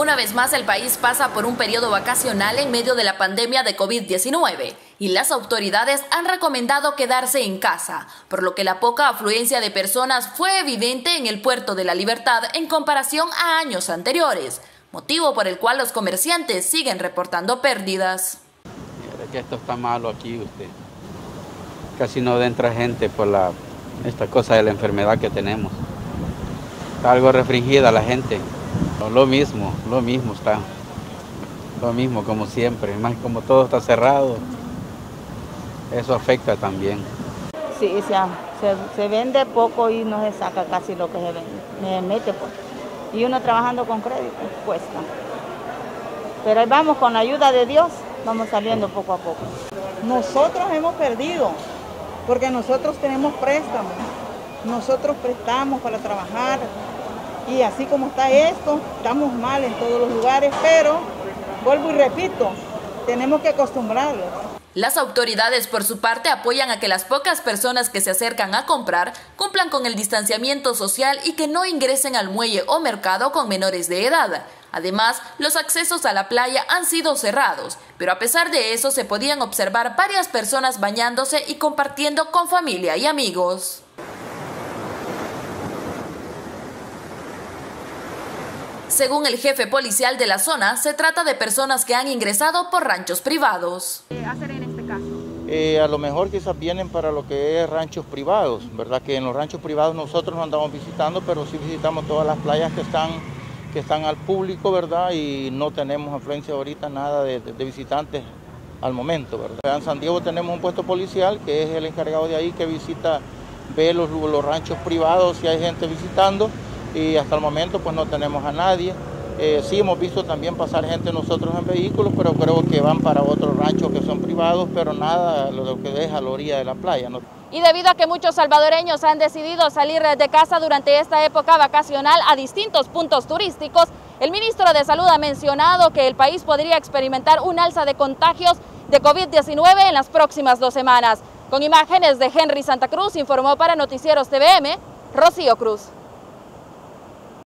Una vez más, el país pasa por un periodo vacacional en medio de la pandemia de COVID-19 y las autoridades han recomendado quedarse en casa, por lo que la poca afluencia de personas fue evidente en el Puerto de la Libertad en comparación a años anteriores, motivo por el cual los comerciantes siguen reportando pérdidas. Mira que esto está malo aquí, usted. Casi no entra gente por esta cosa de la enfermedad que tenemos. Está algo restringida la gente. Lo mismo está. Lo mismo como siempre, más como todo está cerrado. Eso afecta también. Sí, se vende poco y no se saca casi lo que se vende. Me mete pues. Y uno trabajando con crédito cuesta. Pero ahí vamos, con la ayuda de Dios, vamos saliendo poco a poco. Nosotros hemos perdido, porque nosotros tenemos préstamos. Nosotros prestamos para trabajar. Y así como está esto, estamos mal en todos los lugares, pero vuelvo y repito, tenemos que acostumbrarnos. Las autoridades por su parte apoyan a que las pocas personas que se acercan a comprar cumplan con el distanciamiento social y que no ingresen al muelle o mercado con menores de edad. Además, los accesos a la playa han sido cerrados, pero a pesar de eso se podían observar varias personas bañándose y compartiendo con familia y amigos. Según el jefe policial de la zona, se trata de personas que han ingresado por ranchos privados. ¿Qué hacer en este caso? A lo mejor quizás vienen para lo que es ranchos privados, ¿verdad? Que en los ranchos privados nosotros no andamos visitando, pero sí visitamos todas las playas que están al público, ¿verdad? Y no tenemos afluencia ahorita nada de visitantes al momento, ¿verdad? En San Diego tenemos un puesto policial que es el encargado de ahí que ve los ranchos privados si hay gente visitando. Y hasta el momento pues no tenemos a nadie. Sí hemos visto también pasar gente nosotros en vehículos, pero creo que van para otros ranchos que son privados, pero nada lo que deja a la orilla de la playa, ¿no? Y debido a que muchos salvadoreños han decidido salir de casa durante esta época vacacional a distintos puntos turísticos, el ministro de Salud ha mencionado que el país podría experimentar un alza de contagios de COVID-19 en las próximas 2 semanas. Con imágenes de Henry Santa Cruz, informó para Noticieros TVM, Rocío Cruz.